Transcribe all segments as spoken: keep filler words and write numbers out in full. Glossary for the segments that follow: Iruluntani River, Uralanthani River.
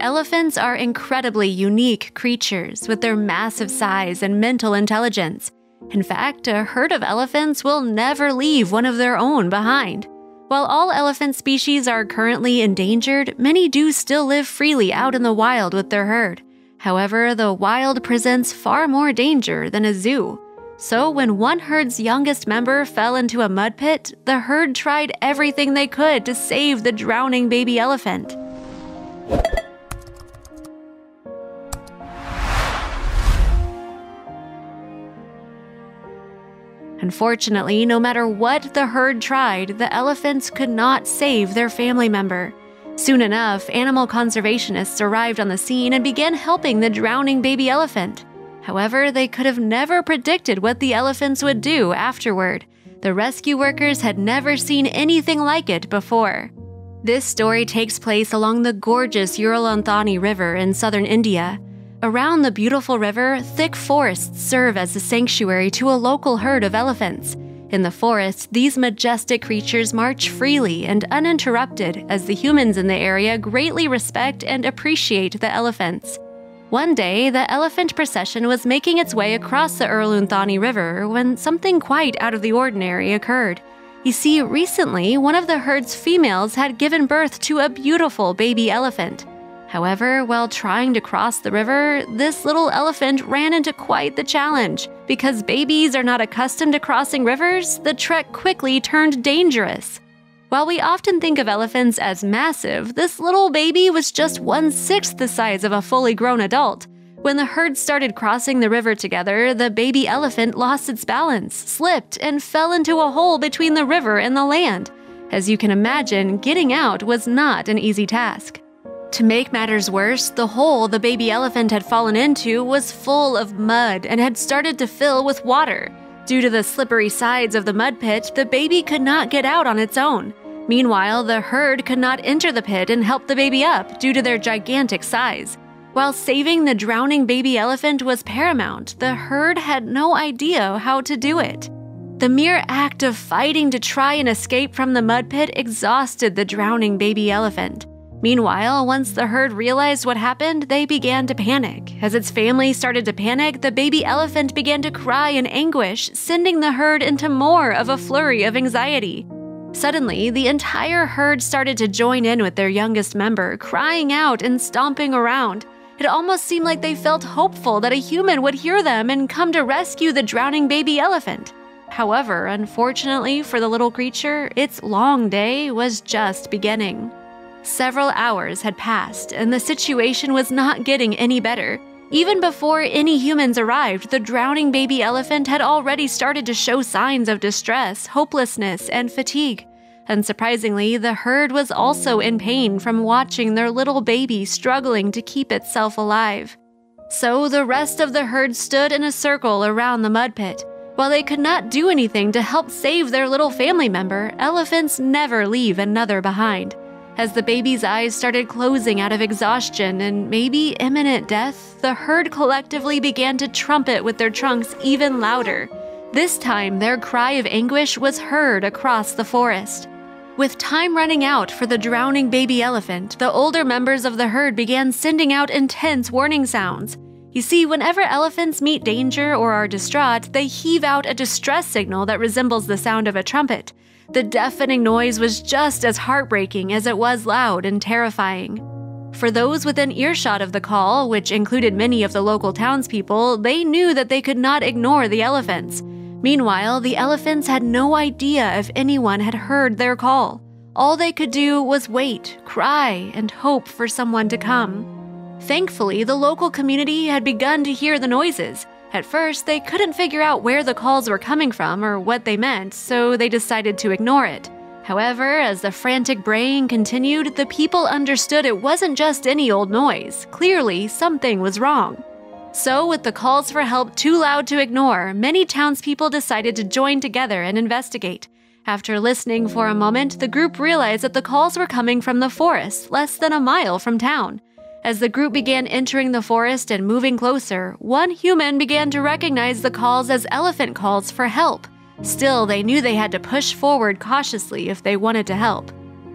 Elephants are incredibly unique creatures with their massive size and mental intelligence. In fact, a herd of elephants will never leave one of their own behind. While all elephant species are currently endangered, many do still live freely out in the wild with their herd. However, the wild presents far more danger than a zoo. So when one herd's youngest member fell into a mud pit, the herd tried everything they could to save the drowning baby elephant. Unfortunately, no matter what the herd tried, the elephants could not save their family member. Soon enough, animal conservationists arrived on the scene and began helping the drowning baby elephant. However, they could have never predicted what the elephants would do afterward. The rescue workers had never seen anything like it before. This story takes place along the gorgeous Uralanthani River in southern India. Around the beautiful river, thick forests serve as a sanctuary to a local herd of elephants. In the forest, these majestic creatures march freely and uninterrupted as the humans in the area greatly respect and appreciate the elephants. One day, the elephant procession was making its way across the Iruluntani River when something quite out of the ordinary occurred. You see, recently, one of the herd's females had given birth to a beautiful baby elephant. However, while trying to cross the river, this little elephant ran into quite the challenge. Because babies are not accustomed to crossing rivers, the trek quickly turned dangerous. While we often think of elephants as massive, this little baby was just one-sixth the size of a fully grown adult. When the herd started crossing the river together, the baby elephant lost its balance, slipped, and fell into a hole between the river and the land. As you can imagine, getting out was not an easy task. To make matters worse, the hole the baby elephant had fallen into was full of mud and had started to fill with water. Due to the slippery sides of the mud pit, the baby could not get out on its own. Meanwhile, the herd could not enter the pit and help the baby up due to their gigantic size. While saving the drowning baby elephant was paramount, the herd had no idea how to do it. The mere act of fighting to try and escape from the mud pit exhausted the drowning baby elephant. Meanwhile, once the herd realized what happened, they began to panic. As its family started to panic, the baby elephant began to cry in anguish, sending the herd into more of a flurry of anxiety. Suddenly, the entire herd started to join in with their youngest member, crying out and stomping around. It almost seemed like they felt hopeful that a human would hear them and come to rescue the drowning baby elephant. However, unfortunately for the little creature, its long day was just beginning. Several hours had passed, and the situation was not getting any better. Even before any humans arrived, the drowning baby elephant had already started to show signs of distress, hopelessness, and fatigue. Unsurprisingly, the herd was also in pain from watching their little baby struggling to keep itself alive. So the rest of the herd stood in a circle around the mud pit. While they could not do anything to help save their little family member, elephants never leave another behind. As the baby's eyes started closing out of exhaustion and maybe imminent death, the herd collectively began to trumpet with their trunks even louder. This time, their cry of anguish was heard across the forest. With time running out for the drowning baby elephant, the older members of the herd began sending out intense warning sounds. You see, whenever elephants meet danger or are distraught, they heave out a distress signal that resembles the sound of a trumpet. The deafening noise was just as heartbreaking as it was loud and terrifying. For those within earshot of the call, which included many of the local townspeople, they knew that they could not ignore the elephants. Meanwhile, the elephants had no idea if anyone had heard their call. All they could do was wait, cry, and hope for someone to come. Thankfully, the local community had begun to hear the noises. At first, they couldn't figure out where the calls were coming from or what they meant, so they decided to ignore it. However, as the frantic braying continued, the people understood it wasn't just any old noise. Clearly, something was wrong. So, with the calls for help too loud to ignore, many townspeople decided to join together and investigate. After listening for a moment, the group realized that the calls were coming from the forest, less than a mile from town. As the group began entering the forest and moving closer, one human began to recognize the calls as elephant calls for help. Still, they knew they had to push forward cautiously if they wanted to help.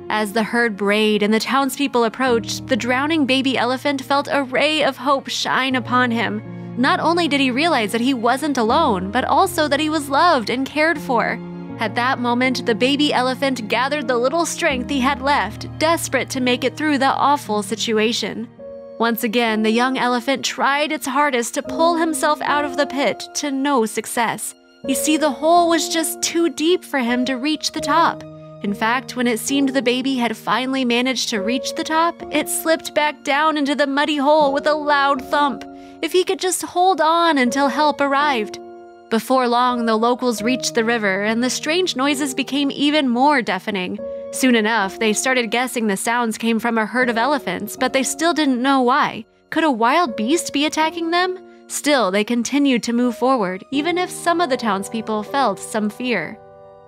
As the herd brayed and the townspeople approached, the drowning baby elephant felt a ray of hope shine upon him. Not only did he realize that he wasn't alone, but also that he was loved and cared for. At that moment, the baby elephant gathered the little strength he had left, desperate to make it through the awful situation. Once again, the young elephant tried its hardest to pull himself out of the pit, to no success. You see, the hole was just too deep for him to reach the top. In fact, when it seemed the baby had finally managed to reach the top, it slipped back down into the muddy hole with a loud thump. If he could just hold on until help arrived. Before long, the locals reached the river, and the strange noises became even more deafening. Soon enough, they started guessing the sounds came from a herd of elephants, but they still didn't know why. Could a wild beast be attacking them? Still, they continued to move forward, even if some of the townspeople felt some fear.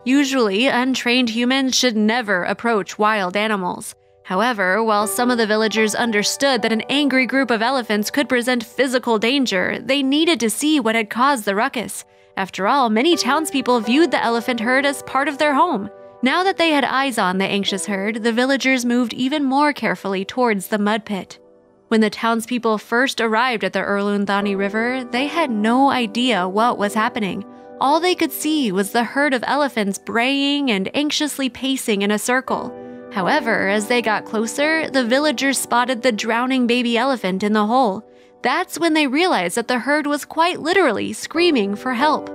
Usually, untrained humans should never approach wild animals. However, while some of the villagers understood that an angry group of elephants could present physical danger, they needed to see what had caused the ruckus. After all, many townspeople viewed the elephant herd as part of their home. Now that they had eyes on the anxious herd, the villagers moved even more carefully towards the mud pit. When the townspeople first arrived at the Iruluntani River, they had no idea what was happening. All they could see was the herd of elephants braying and anxiously pacing in a circle. However, as they got closer, the villagers spotted the drowning baby elephant in the hole. That's when they realized that the herd was quite literally screaming for help.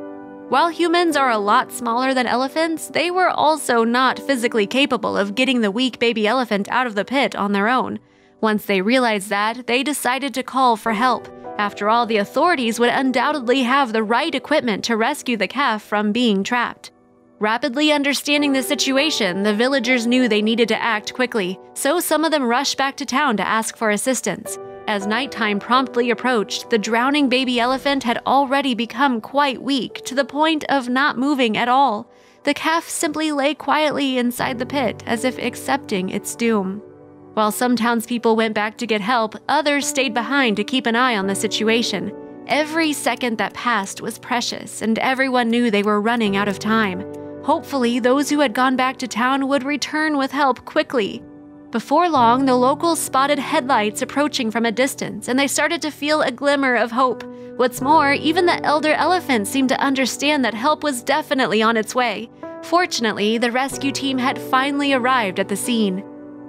While humans are a lot smaller than elephants, they were also not physically capable of getting the weak baby elephant out of the pit on their own. Once they realized that, they decided to call for help. After all, the authorities would undoubtedly have the right equipment to rescue the calf from being trapped. Rapidly understanding the situation, the villagers knew they needed to act quickly, so some of them rushed back to town to ask for assistance. As nighttime promptly approached, the drowning baby elephant had already become quite weak, to the point of not moving at all. The calf simply lay quietly inside the pit, as if accepting its doom. While some townspeople went back to get help, others stayed behind to keep an eye on the situation. Every second that passed was precious, and everyone knew they were running out of time. Hopefully, those who had gone back to town would return with help quickly. Before long, the locals spotted headlights approaching from a distance, and they started to feel a glimmer of hope. What's more, even the elder elephant seemed to understand that help was definitely on its way. Fortunately, the rescue team had finally arrived at the scene.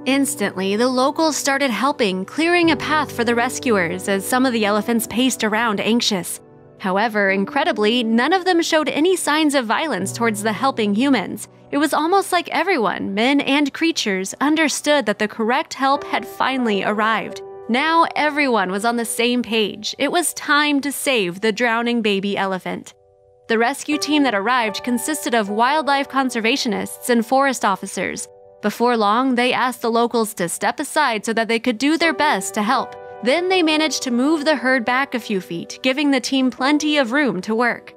Instantly, the locals started helping, clearing a path for the rescuers as some of the elephants paced around anxious. However, incredibly, none of them showed any signs of violence towards the helping humans. It was almost like everyone, men and creatures, understood that the correct help had finally arrived. Now everyone was on the same page. It was time to save the drowning baby elephant. The rescue team that arrived consisted of wildlife conservationists and forest officers. Before long, they asked the locals to step aside so that they could do their best to help. Then they managed to move the herd back a few feet, giving the team plenty of room to work.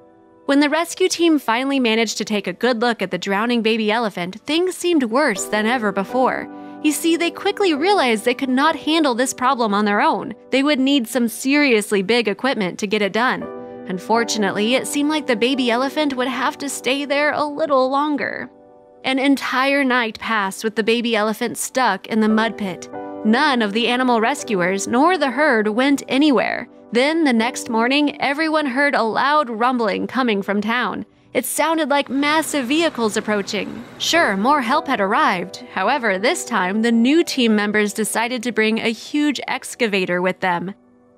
When the rescue team finally managed to take a good look at the drowning baby elephant, things seemed worse than ever before. You see, they quickly realized they could not handle this problem on their own. They would need some seriously big equipment to get it done. Unfortunately, it seemed like the baby elephant would have to stay there a little longer. An entire night passed with the baby elephant stuck in the mud pit. None of the animal rescuers nor the herd went anywhere. Then, the next morning, everyone heard a loud rumbling coming from town. It sounded like massive vehicles approaching. Sure, more help had arrived. However, this time, the new team members decided to bring a huge excavator with them.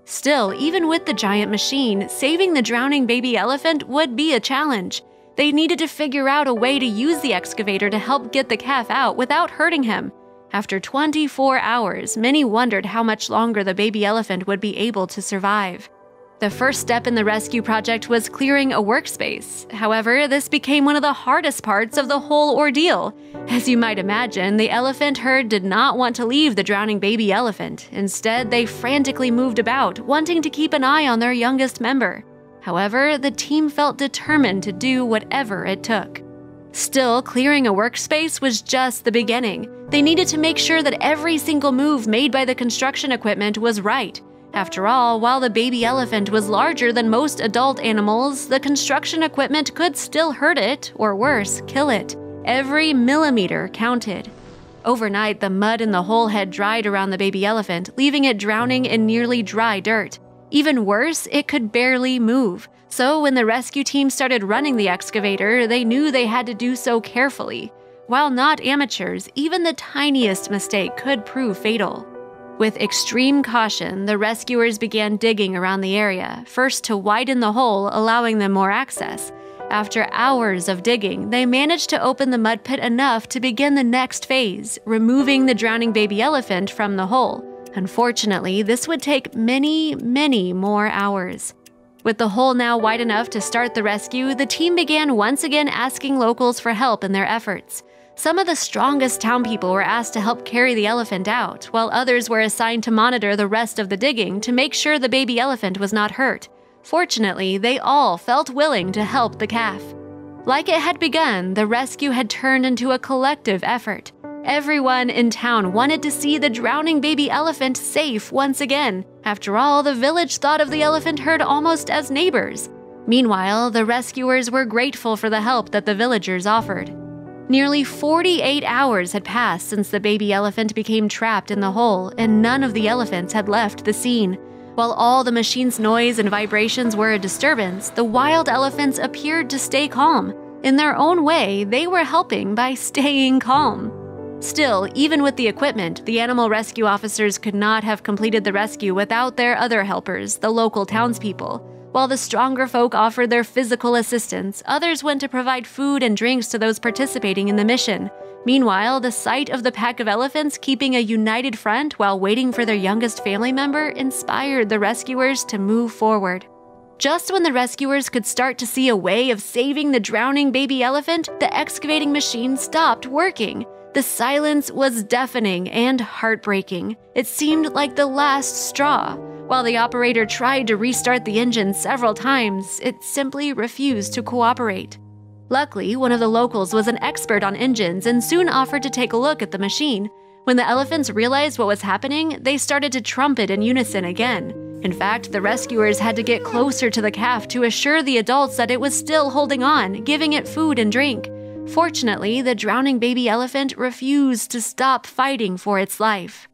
Still, even with the giant machine, saving the drowning baby elephant would be a challenge. They needed to figure out a way to use the excavator to help get the calf out without hurting him. After twenty-four hours, many wondered how much longer the baby elephant would be able to survive. The first step in the rescue project was clearing a workspace. However, this became one of the hardest parts of the whole ordeal. As you might imagine, the elephant herd did not want to leave the drowning baby elephant. Instead, they frantically moved about, wanting to keep an eye on their youngest member. However, the team felt determined to do whatever it took. Still, clearing a workspace was just the beginning. They needed to make sure that every single move made by the construction equipment was right. After all, while the baby elephant was larger than most adult animals, the construction equipment could still hurt it, or worse, kill it. Every millimeter counted. Overnight, the mud in the hole had dried around the baby elephant, leaving it drowning in nearly dry dirt. Even worse, it could barely move. So when the rescue team started running the excavator, they knew they had to do so carefully. While not amateurs, even the tiniest mistake could prove fatal. With extreme caution, the rescuers began digging around the area, first to widen the hole, allowing them more access. After hours of digging, they managed to open the mud pit enough to begin the next phase, removing the drowning baby elephant from the hole. Unfortunately, this would take many, many more hours. With the hole now wide enough to start the rescue, the team began once again asking locals for help in their efforts. Some of the strongest town people were asked to help carry the elephant out, while others were assigned to monitor the rest of the digging to make sure the baby elephant was not hurt. Fortunately, they all felt willing to help the calf. Like it had begun, the rescue had turned into a collective effort. Everyone in town wanted to see the drowning baby elephant safe once again. After all, the village thought of the elephant herd almost as neighbors. Meanwhile, the rescuers were grateful for the help that the villagers offered. Nearly forty-eight hours had passed since the baby elephant became trapped in the hole, and none of the elephants had left the scene. While all the machine's noise and vibrations were a disturbance, the wild elephants appeared to stay calm. In their own way, they were helping by staying calm. Still, even with the equipment, the animal rescue officers could not have completed the rescue without their other helpers, the local townspeople. While the stronger folk offered their physical assistance, others went to provide food and drinks to those participating in the mission. Meanwhile, the sight of the pack of elephants keeping a united front while waiting for their youngest family member inspired the rescuers to move forward. Just when the rescuers could start to see a way of saving the drowning baby elephant, the excavating machine stopped working. The silence was deafening and heartbreaking. It seemed like the last straw. While the operator tried to restart the engine several times, it simply refused to cooperate. Luckily, one of the locals was an expert on engines and soon offered to take a look at the machine. When the elephants realized what was happening, they started to trumpet in unison again. In fact, the rescuers had to get closer to the calf to assure the adults that it was still holding on, giving it food and drink. Fortunately, the drowning baby elephant refused to stop fighting for its life.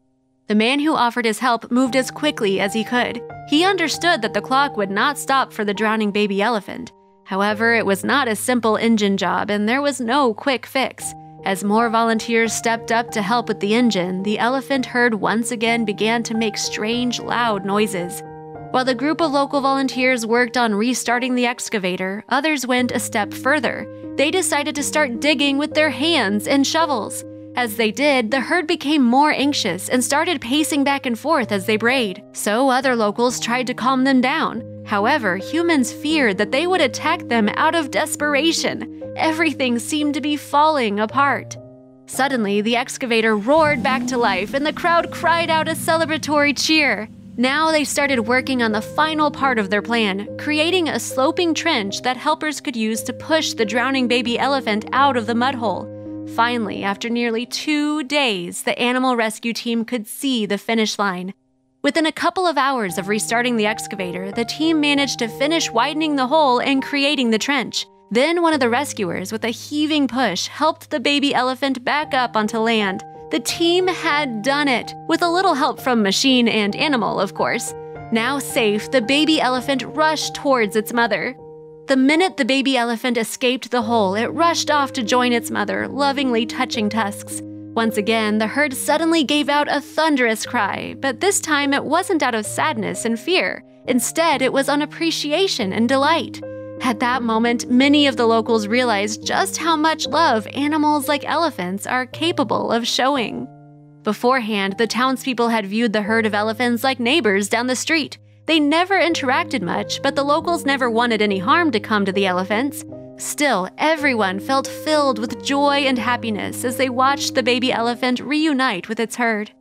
The man who offered his help moved as quickly as he could. He understood that the clock would not stop for the drowning baby elephant. However, it was not a simple engine job, and there was no quick fix. As more volunteers stepped up to help with the engine, the elephant herd once again began to make strange, loud noises. While the group of local volunteers worked on restarting the excavator, others went a step further. They decided to start digging with their hands and shovels. As they did, the herd became more anxious and started pacing back and forth as they brayed. So other locals tried to calm them down. However, humans feared that they would attack them out of desperation. Everything seemed to be falling apart. Suddenly, the excavator roared back to life and the crowd cried out a celebratory cheer. Now they started working on the final part of their plan, creating a sloping trench that helpers could use to push the drowning baby elephant out of the mud hole. Finally, after nearly two days, the animal rescue team could see the finish line. Within a couple of hours of restarting the excavator, the team managed to finish widening the hole and creating the trench. Then one of the rescuers, with a heaving push, helped the baby elephant back up onto land. The team had done it, with a little help from machine and animal, of course. Now safe, the baby elephant rushed towards its mother. The minute the baby elephant escaped the hole, it rushed off to join its mother, lovingly touching tusks. Once again, the herd suddenly gave out a thunderous cry, but this time it wasn't out of sadness and fear. Instead, it was on appreciation and delight. At that moment, many of the locals realized just how much love animals like elephants are capable of showing. Beforehand, the townspeople had viewed the herd of elephants like neighbors down the street. They never interacted much, but the locals never wanted any harm to come to the elephants. Still, everyone felt filled with joy and happiness as they watched the baby elephant reunite with its herd.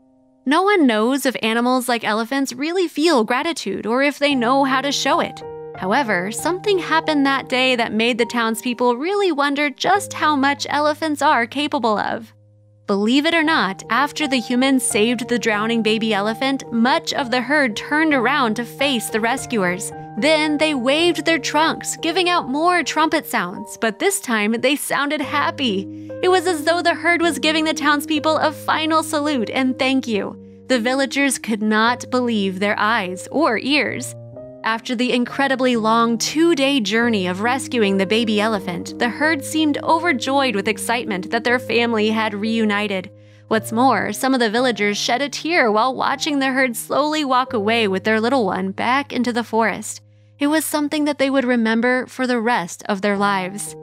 No one knows if animals like elephants really feel gratitude or if they know how to show it. However, something happened that day that made the townspeople really wonder just how much elephants are capable of. Believe it or not, after the humans saved the drowning baby elephant, much of the herd turned around to face the rescuers. Then they waved their trunks, giving out more trumpet sounds, but this time they sounded happy. It was as though the herd was giving the townspeople a final salute and thank you. The villagers could not believe their eyes or ears. After the incredibly long two-day journey of rescuing the baby elephant, the herd seemed overjoyed with excitement that their family had reunited. What's more, some of the villagers shed a tear while watching the herd slowly walk away with their little one back into the forest. It was something that they would remember for the rest of their lives.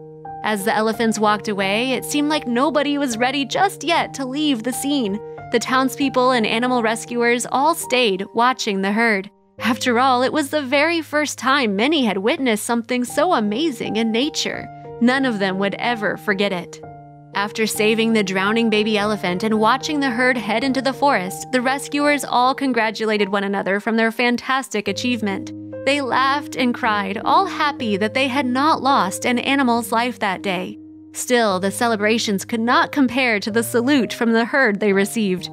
As the elephants walked away, it seemed like nobody was ready just yet to leave the scene. The townspeople and animal rescuers all stayed watching the herd. After all, it was the very first time many had witnessed something so amazing in nature. None of them would ever forget it. After saving the drowning baby elephant and watching the herd head into the forest, the rescuers all congratulated one another from their fantastic achievement. They laughed and cried, all happy that they had not lost an animal's life that day. Still, the celebrations could not compare to the salute from the herd they received.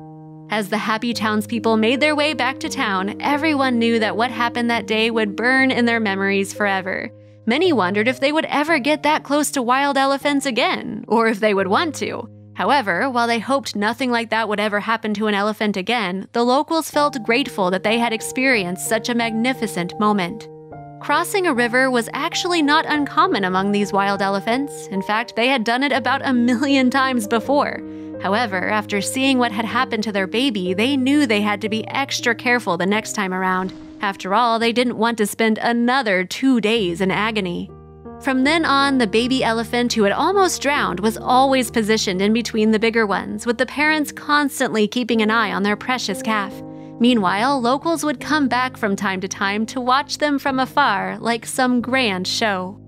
As the happy townspeople made their way back to town, everyone knew that what happened that day would burn in their memories forever. Many wondered if they would ever get that close to wild elephants again, or if they would want to. However, while they hoped nothing like that would ever happen to an elephant again, the locals felt grateful that they had experienced such a magnificent moment. Crossing a river was actually not uncommon among these wild elephants. In fact, they had done it about a million times before. However, after seeing what had happened to their baby, they knew they had to be extra careful the next time around. After all, they didn't want to spend another two days in agony. From then on, the baby elephant who had almost drowned was always positioned in between the bigger ones, with the parents constantly keeping an eye on their precious calf. Meanwhile, locals would come back from time to time to watch them from afar like some grand show.